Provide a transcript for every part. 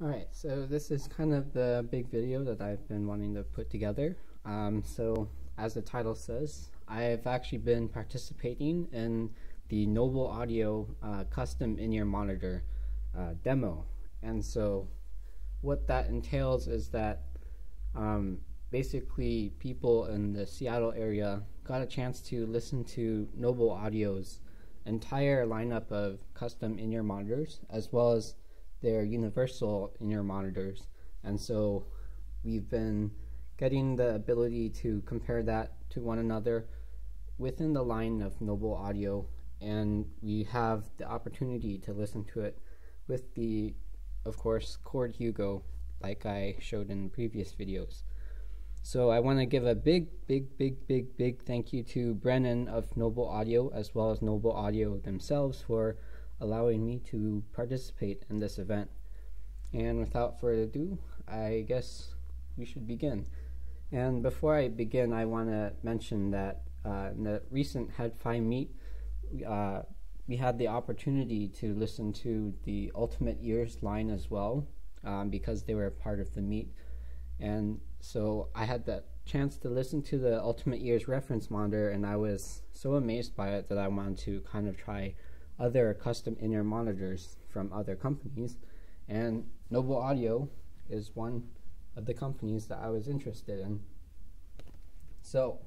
Alright, so this is kind of the big video that I've been wanting to put together. So as the title says, I've actually been participating in the Noble Audio custom in-ear monitor demo. And so what that entails is that basically people in the Seattle area got a chance to listen to Noble Audio's entire lineup of custom in-ear monitors, as well as they're universal in-ear monitors. And so we've been getting the ability to compare that to one another within the line of Noble Audio, and we have the opportunity to listen to it with the, of course, Chord Hugo, like I showed in previous videos. So I want to give a big thank you to Brannan of Noble Audio, as well as Noble Audio themselves, for allowing me to participate in this event. And without further ado, I guess we should begin. And before I begin, I want to mention that in the recent Head-Fi meet, we had the opportunity to listen to the Ultimate Ears line as well, because they were a part of the meet. And so I had the chance to listen to the Ultimate Ears reference monitor, and I was so amazed by it that I wanted to kind of try other custom in-ear monitors from other companies, and Noble Audio is one of the companies that I was interested in. So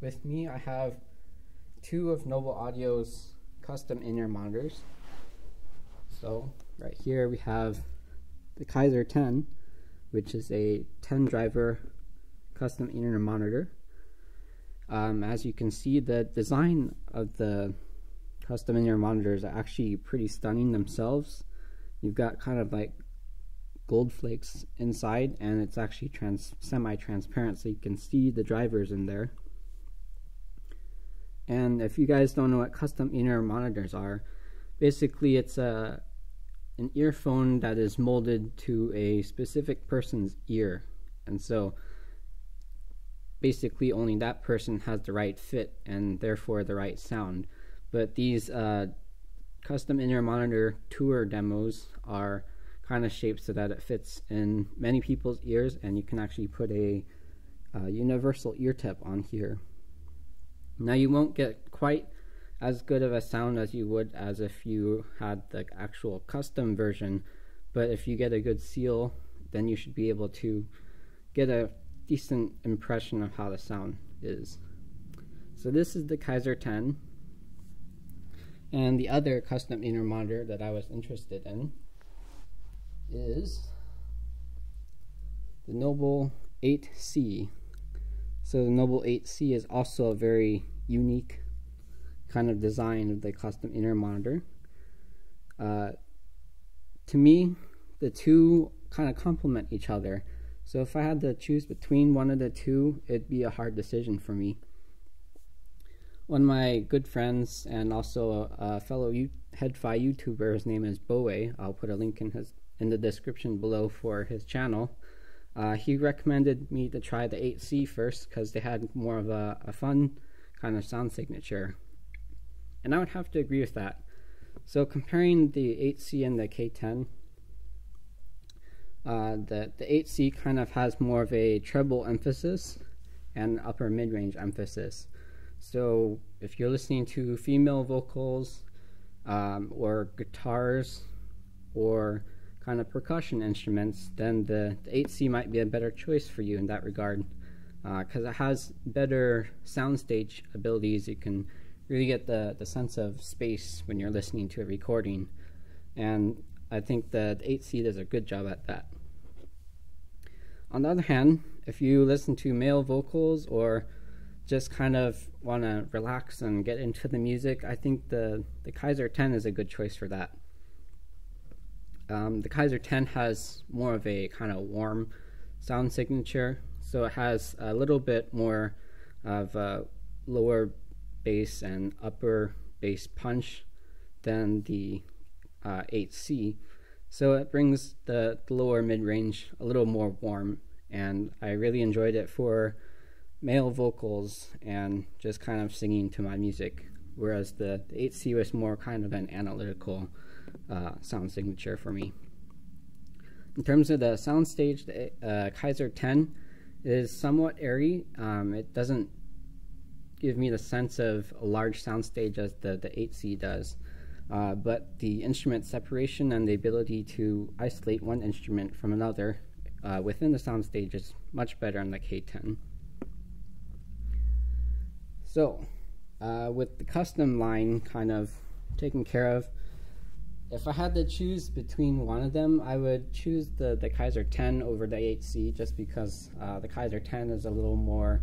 with me, I have two of Noble Audio's custom in-ear monitors. So right here we have the Kaiser 10, which is a 10 driver custom in-ear monitor. As you can see, the design of the custom in-ear monitors are actually pretty stunning themselves. You've got kind of like gold flakes inside, and it's actually semi-transparent, so you can see the drivers in there. And if you guys don't know what custom in-ear monitors are, basically it's an earphone that is molded to a specific person's ear, and so basically only that person has the right fit and therefore the right sound. But these custom in-ear monitor tour demos are kind of shaped so that it fits in many people's ears, and you can actually put a universal ear tip on here. Now, you won't get quite as good of a sound as you would as if you had the actual custom version, but if you get a good seal, then you should be able to get a decent impression of how the sound is. So this is the Kaiser 10. And the other custom in-ear monitor that I was interested in is the Noble 8C. So the Noble 8C is also a very unique kind of design of the custom in-ear monitor. To me, the two kind of complement each other. So if I had to choose between one of the two, it'd be a hard decision for me. One of my good friends and also a fellow Head-Fi YouTuber, his name is Bowei. I'll put a link in the description below for his channel. He recommended me to try the 8C first because they had more of a fun kind of sound signature, and I would have to agree with that. So comparing the 8C and the K10, the 8C kind of has more of a treble emphasis and upper mid-range emphasis. So if you're listening to female vocals or guitars or kind of percussion instruments, then the 8C might be a better choice for you in that regard, because it has better soundstage abilities. You can really get the sense of space when you're listening to a recording, and I think the 8C does a good job at that. On the other hand, if you listen to male vocals or just kind of want to relax and get into the music, I think the Kaiser 10 is a good choice for that. The Kaiser 10 has more of a kind of warm sound signature, so it has a little bit more of a lower bass and upper bass punch than the 8C, so it brings the lower mid-range a little more warm, and I really enjoyed it for male vocals and just kind of singing to my music, whereas the 8C was more kind of an analytical sound signature for me. In terms of the soundstage, the Kaiser 10 is somewhat airy. It doesn't give me the sense of a large soundstage as the 8C does. But the instrument separation and the ability to isolate one instrument from another within the soundstage is much better on the K10. So, with the custom line kind of taken care of, if I had to choose between one of them, I would choose the Kaiser 10 over the 8C, just because the Kaiser 10 is a little more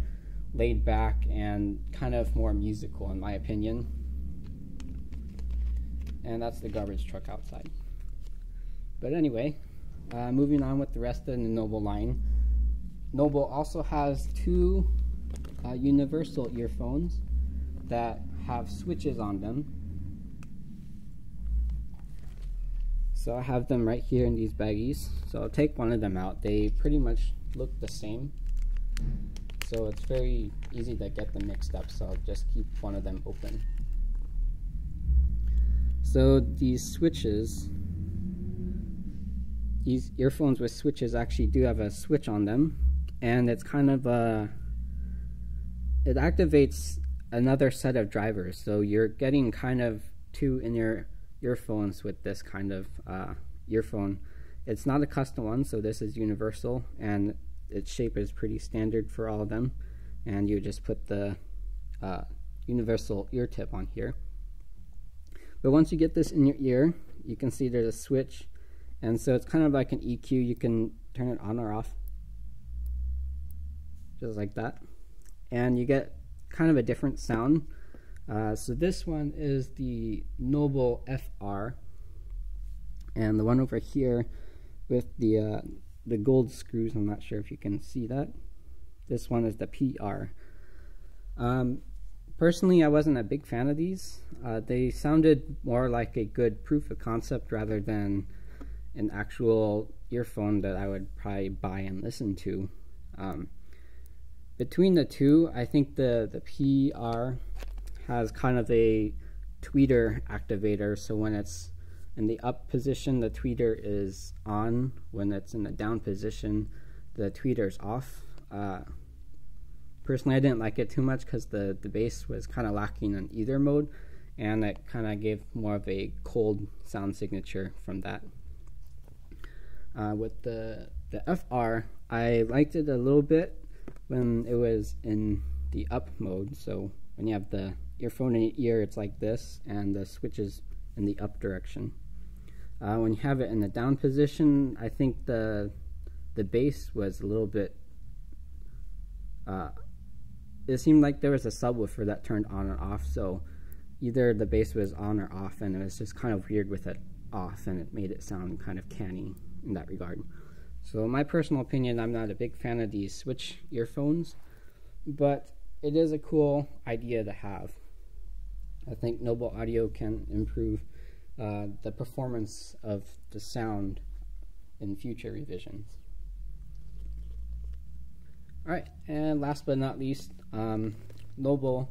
laid back and kind of more musical in my opinion. And that's the garbage truck outside. But anyway, moving on with the rest of the Noble line. Noble also has two universal earphones that have switches on them. So I have them right here in these baggies. So I'll take one of them out. They pretty much look the same, so it's very easy to get them mixed up, so I'll just keep one of them open. So these switches, these earphones with switches actually do have a switch on them, and it's kind of a, it activates another set of drivers, so you're getting kind of two in your earphones with this kind of earphone. It's not a custom one, so this is universal, and its shape is pretty standard for all of them, and you just put the universal ear tip on here. But once you get this in your ear, you can see there's a switch, and so it's kind of like an EQ. You can turn it on or off just like that, and you get kind of a different sound. So this one is the Noble FR, and the one over here with the gold screws, I'm not sure if you can see that, this one is the PR. Personally, I wasn't a big fan of these. They sounded more like a good proof of concept rather than an actual earphone that I would probably buy and listen to. Between the two, I think the PR has kind of a tweeter activator, so when it's in the up position, the tweeter is on. When it's in the down position, the tweeter's off. Personally, I didn't like it too much because the bass was kind of lacking in either mode, and it kind of gave more of a cold sound signature from that. With the FR, I liked it a little bit when it was in the up mode, so when you have the earphone in your ear, it's like this, and the switch is in the up direction. When you have it in the down position, I think the bass was a little bit, it seemed like there was a subwoofer that turned on and off, so either the bass was on or off, and it was just kind of weird with it off, and it made it sound kind of canny in that regard. So in my personal opinion, I'm not a big fan of these switch earphones, but it is a cool idea to have. I think Noble Audio can improve the performance of the sound in future revisions. Alright, and last but not least, Noble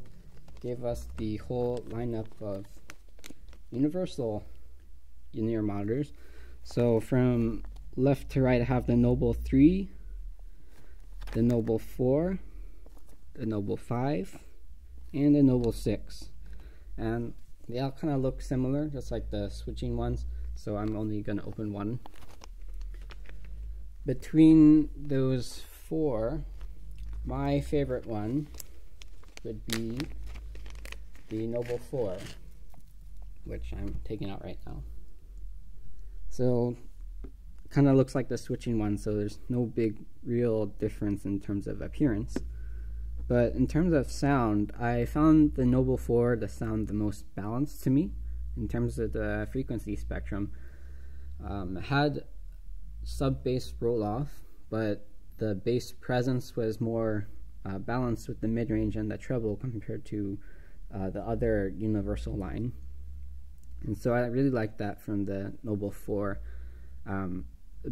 gave us the whole lineup of universal in-ear monitors. So from left to right, I have the Noble 3, the Noble 4, the Noble 5, and the Noble 6. And they all kind of look similar, just like the switching ones, so I'm only going to open one. Between those four, my favorite one would be the Noble Four, which I'm taking out right now. So kind of looks like the switching one, so there's no big real difference in terms of appearance. But in terms of sound, I found the Noble 4 to sound the most balanced to me in terms of the frequency spectrum. It had sub-bass roll-off, but the bass presence was more balanced with the mid-range and the treble compared to the other universal line. And so I really liked that from the Noble 4. A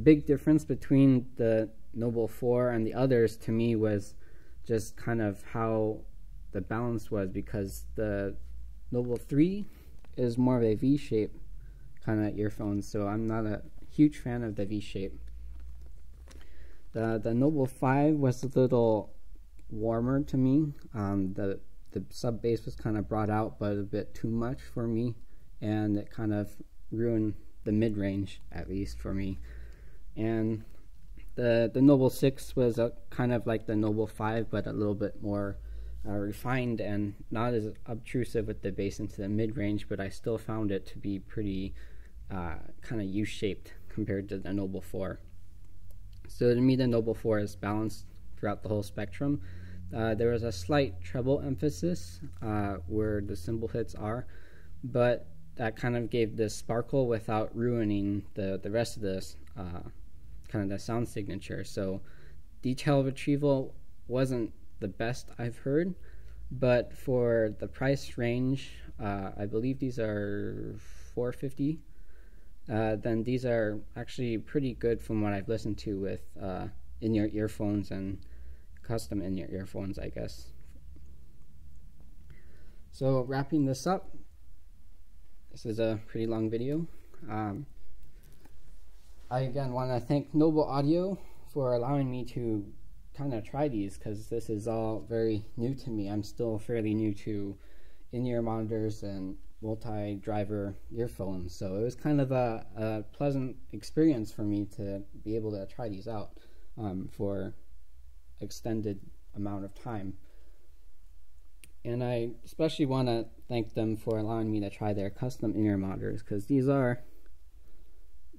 big difference between the Noble 4 and the others to me was just kind of how the balance was, because the Noble 3 is more of a V-shape kind of earphone, so I'm not a huge fan of the V-shape. The Noble 5 was a little warmer to me. The sub bass was kind of brought out, but a bit too much for me, and it kind of ruined the mid range, at least for me. And the Noble 6 was kind of like the Noble 5, but a little bit more refined and not as obtrusive with the bass into the mid range, but I still found it to be pretty kind of U-shaped compared to the Noble 4. So to me, the Noble 4 is balanced throughout the whole spectrum. There was a slight treble emphasis where the cymbal hits are, but that kind of gave this sparkle without ruining the rest of this kind of the sound signature. So detail retrieval wasn't the best I've heard, but for the price range, I believe these are $450. Then these are actually pretty good from what I've listened to with in-ear earphones and custom in-ear earphones, I guess. So wrapping this up, this is a pretty long video. I again want to thank Noble Audio for allowing me to kind of try these, because this is all very new to me. I'm still fairly new to in-ear monitors and multi-driver earphones, so it was kind of a pleasant experience for me to be able to try these out for extended amount of time. And I especially want to thank them for allowing me to try their custom in-ear monitors, because these are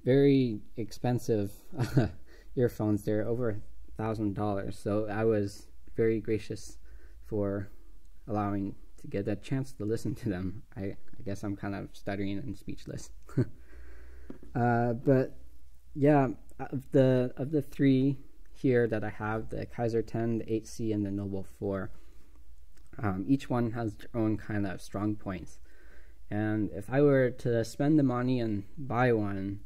very expensive earphones. They're over $1,000, so I was very gracious for allowing to get a chance to listen to them. I guess I'm kind of stuttering and speechless. But yeah, of the three here that I have, the Kaiser 10, the 8C, and the Noble 4, each one has their own kind of strong points. And if I were to spend the money and buy one,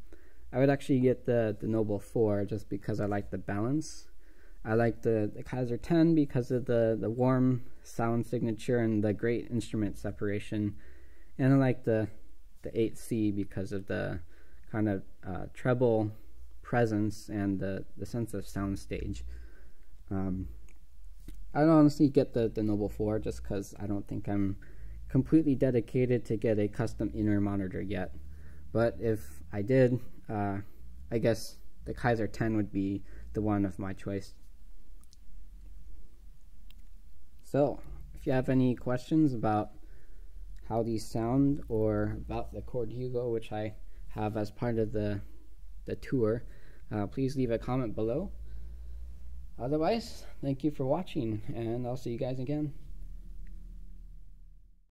I would actually get the Noble 4 just because I like the balance. I like the Kaiser 10 because of the warm sound signature and the great instrument separation. And I like the 8C because of the kind of treble presence and the sense of soundstage. I don't honestly get the Noble 4 just because I don't think I'm completely dedicated to get a custom in-ear monitor yet. But if I did, I guess the Kaiser 10 would be the one of my choice. So, if you have any questions about how these sound or about the Chord Hugo, which I have as part of the tour, please leave a comment below. Otherwise, thank you for watching, and I'll see you guys again.